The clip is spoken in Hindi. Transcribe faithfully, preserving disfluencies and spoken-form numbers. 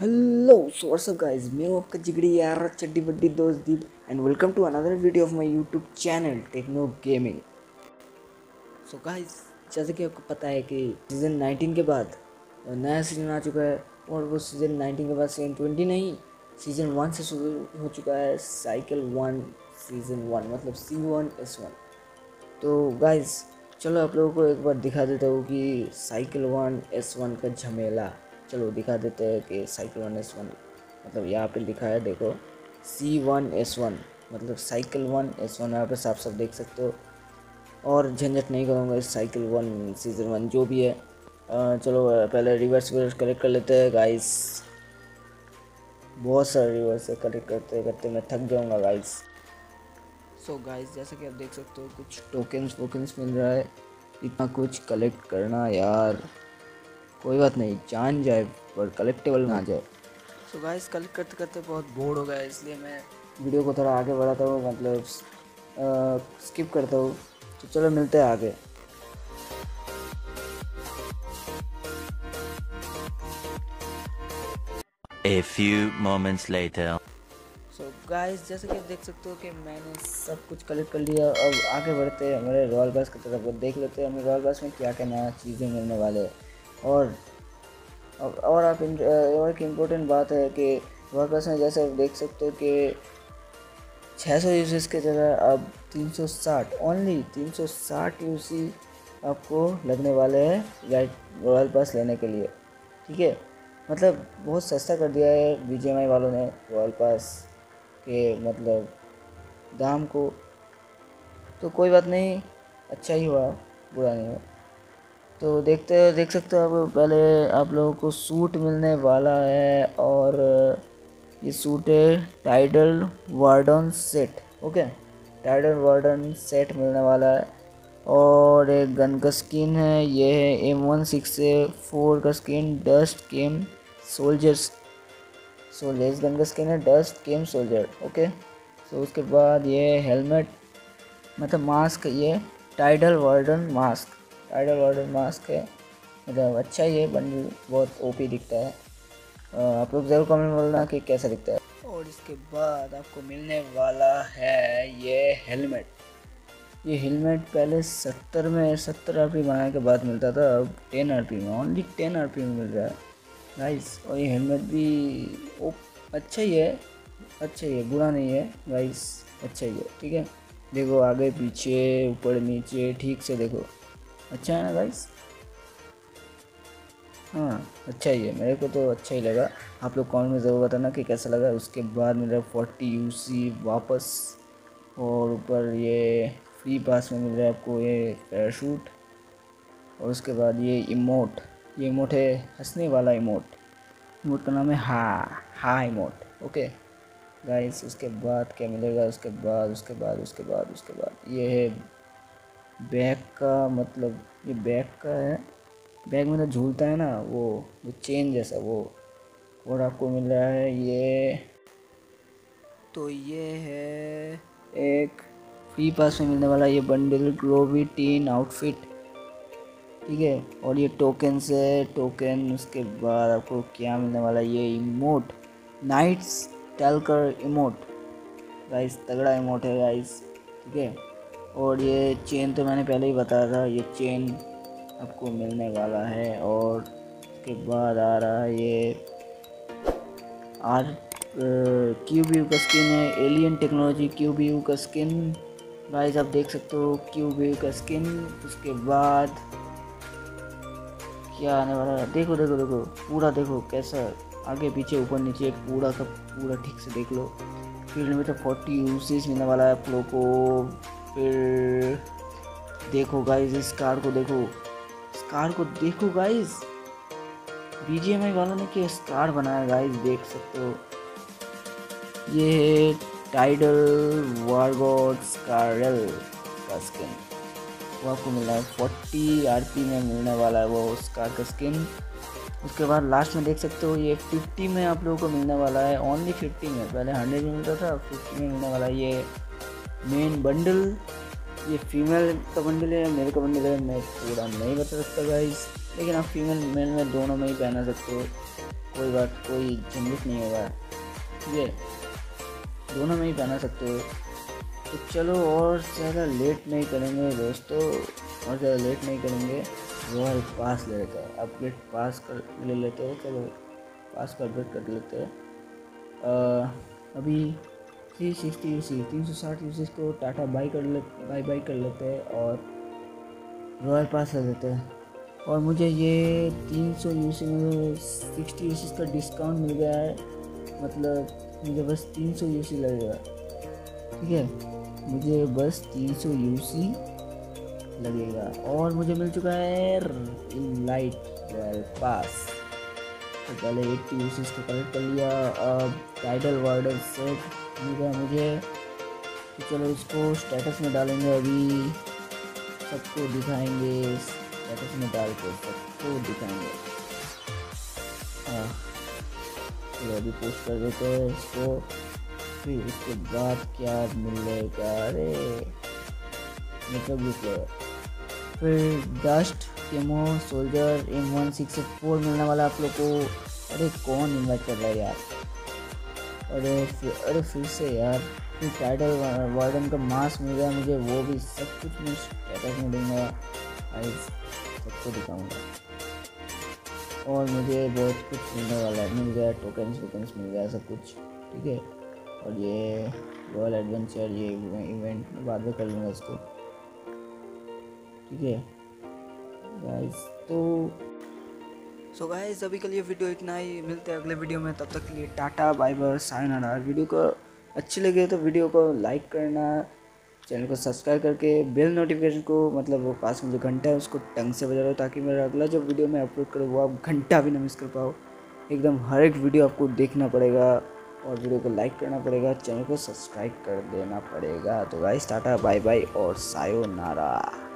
हेलो सो व्हाट्सअप गाइस, मैं हूं आपका जिगड़ी यार चड्डी बड्डी दोस्त Deep and welcome to another video of my YouTube channel techno gaming. So guys, जैसे कि आपको पता है कि सीज़न नाइनटीन के बाद नया सीज़न आ चुका है और वो सीज़न नाइनटीन के बाद सीज़न ट्वेंटी नहीं सीज़न वन से शुरू हो चुका है साइकिल वन सीज़न वन मतलब सी वन एस वन। तो गाइज़ चलो आप लोगों को एक बार दिखा देता हूँ कि साइकिल वन एस वन का झमेला। चलो दिखा देते हैं कि साइकिल वन एस वन मतलब यहाँ पे लिखा है, देखो सी वन एस वन मतलब साइकिल वन एस वन, यहाँ पे साफ साफ देख सकते हो। और झंझट नहीं करूँगा इस साइकिल वन सीज़न वन जो भी है। आ, चलो पहले रिवर्स रिवर्स कलेक्ट कर लेते हैं गाइस। बहुत सारे रिवर्स कलेक्ट करते करते मैं थक जाऊँगा गाइस। सो गाइस, जैसा कि आप देख सकते हो कुछ टोकन्स वोकन्स मिल रहा है। इतना कुछ कलेक्ट करना यार, कोई बात नहीं, जान जाए पर कलेक्टेबल ना जाए। सो so गाइस, कलेक्ट करते करते बहुत बोर हो गया, इसलिए मैं वीडियो को थोड़ा आगे बढ़ाता हूँ मतलब आ, स्किप करता हूँ। तो चलो मिलते हैं आगे। A few moments later. So guys, जैसे कि आप देख सकते हो कि मैंने सब कुछ कलेक्ट कर लिया। अब आगे बढ़ते हैं हमारे रॉयल बास की तरफ, देख लेते हैं हमें रॉयल बास में क्या क्या नया चीज़ें मिलने वाले हैं। और और आप और एक इम्पोर्टेंट बात है कि वर्कर्स में जैसे आप देख सकते हो कि छः सौ यूसेस के जगह अब तीन सौ साठ ओनली तीन सौ साठ यूसी आपको लगने वाले हैं लाइट रॉयल पास लेने के लिए। ठीक है, मतलब बहुत सस्ता कर दिया है बीजीएमआई वालों ने रॉयल पास के मतलब दाम को। तो कोई बात नहीं, अच्छा ही हुआ, बुरा नहीं हुआ। तो देखते देख सकते हो आप, पहले आप लोगों को सूट मिलने वाला है और ये सूट है tidal warden set. Okay, tidal warden set मिलने वाला है। और एक गन का स्किन है, ये है एम वन सिक्स फोर का स्किन डस्ट केम सोल्जर्स सोल्जर्स गन का स्किन है डस्ट केम सोल्जर। ओके, तो उसके बाद ये हेलमेट मतलब मास्क, ये tidal warden mask tidal warden mask है, मतलब अच्छा ही है, बंडल बहुत ओपी दिखता है। आप लोग ज़रूर कमेंट बोलना कि कैसा दिखता है। और इसके बाद आपको मिलने वाला है ये हेलमेट। ये हेलमेट पहले सत्तर में सत्तर आर पी बनाने के बाद मिलता था, अब टेन आर पी में ओनली टेन आर पी में मिल रहा है गाइस। और ये हेलमेट भी ओ अच्छा ही है, अच्छा ही है, बुरा नहीं है गाइस, अच्छा ही है। ठीक है, देखो आगे पीछे ऊपर नीचे ठीक से देखो, अच्छा है ना गाइस। हाँ, अच्छा ही है, मेरे को तो अच्छा ही लगा। आप लोग कमेंट में ज़रूर बताना कि कैसा लगा। उसके बाद मेरा फोर्टी यूसी वापस और ऊपर ये फ्री पास में मिल रहा है आपको ये पैराशूट। और उसके बाद ये इमोट ये इमोट है हंसने वाला इमोट इमोट का नाम है हा हा इमोट। ओके गाइस, उसके बाद क्या मिलेगा? उसके बाद उसके बाद उसके बाद उसके बाद ये है बैग का, मतलब ये बैग का है, बैग में तो झूलता है ना वो वो चेन जैसा वो। और आपको मिल रहा है ये, तो ये है एक फ्री पास में मिलने वाला ये बंडल ग्लोबी टीन आउटफिट। ठीक है, और ये टोकन से टोकन। उसके बाद आपको क्या मिलने वाला है? ये emote knights talker emote guys, तगड़ा इमोट है गाइस। ठीक है, और ये चेन तो मैंने पहले ही बताया था, ये चेन आपको मिलने वाला है। और उसके बाद आ रहा है ये आर क्यू बी यू का स्किन है, alien technology Q B U का स्किन गाइस, आप देख सकते हो क्यू बी यू का स्किन। उसके बाद क्या आने वाला है? देखो देखो देखो पूरा देखो कैसा, आगे पीछे ऊपर नीचे पूरा का पूरा ठीक से देख लो। फील्ड में तो फोर्टी यूसेज मिलने वाला है आप लोग को। फिर देखो गाइस इस कार को, देखो इस कार को, देखो गाइस बीजीएमआई वालों ने क्या कार बनाया गाइस, देख सकते हो। ये है टाइडल वार्गोट्स कारल का स्किन, वो आपको मिला है फोर्टी आरपी में मिलने वाला है वो उस कार का स्किन। उसके बाद लास्ट में देख सकते हो ये फिफ्टी में आप लोगों को मिलने वाला है, ओनली फिफ्टी में। पहले हंड्रेड में मिलता था, फिफ्टी में मिलने वाला ये मेन बंडल। ये फीमेल का बंडल है, मेल का बंडल है, मैं पूरा नहीं बता सकता गाइस। लेकिन आप फीमेल मेल में दोनों में ही पहना सकते हो, कोई बात कोई झंझट नहीं होगा, ये दोनों में ही पहना सकते हो। तो चलो और ज़्यादा लेट नहीं करेंगे दोस्तों, और ज़्यादा लेट नहीं करेंगे। रॉयल पास ले लेते हैं, अपग्रेड पास कर ले लेते हैं, चलो पास का अपग्रेड कर लेते हैं। अभी थ्री सिक्सटी यूसी तीन सौ साठ यूसी को टाटा बाई कर ले बाई बाई कर लेते हैं और रॉयल पास ले लेते हैं। और मुझे ये तीन सौ यूसी में साठ यूसी का डिस्काउंट मिल गया है, मतलब मुझे बस तीन सौ यूसी लगेगा, ठीक है, मुझे बस तीन सौ यूसी लगेगा। और मुझे मिल चुका है लाइट रॉयल पास, तो पहले अस्सी यूसी को कलेक्ट कर लिया। अब टाइडल वार्डन सेट मिल गया मुझे, तो चलो इसको स्टेटस में डालेंगे, अभी सबको दिखाएंगे, स्टेटस में डाल के सबको दिखाएंगे। हाँ चलो अभी पोस्ट कर देते हैं इसको, फिर उसके बाद क्या मिलेगा, अरे मेकअप लुक, फिर डस्ट केम soldier M one six four मिलने वाला आप लोग को। अरे कौन इन्वाइट कर रहा है यार, अरे अरे फिर से यार। फिर टाइडल वार्डन का मास्क मिल गया मुझे, वो भी सब कुछ मैं स्टेटस में दूँगा, सबको दिखाऊंगा। और मुझे बहुत कुछ मिलने वाला है, मिल गया टोकन वोकन्स मिल गया सब कुछ, ठीक है। और ये रॉयल एडवेंचर ये इवेंट बाद में कर लूँगा इसको, ठीक है गाइस। तो सो गाइस अभी के लिए वीडियो इतना ही, मिलते हैं अगले वीडियो में, तब तक के लिए tata bye bye sayonara. Video को अच्छी लगे तो वीडियो को लाइक करना, चैनल को सब्सक्राइब करके बेल नोटिफिकेशन को, मतलब वो पास में जो घंटा है उसको ढंग से बजा लो, ताकि मेरा अगला जो वीडियो मैं अपलोड करूँ वो आप घंटा भी ना मिस कर पाओ। एकदम हर एक वीडियो आपको देखना पड़ेगा और वीडियो को लाइक करना पड़ेगा, चैनल को सब्सक्राइब कर देना पड़ेगा। तो गाइस टाटा बाय बाय और सायोनारा।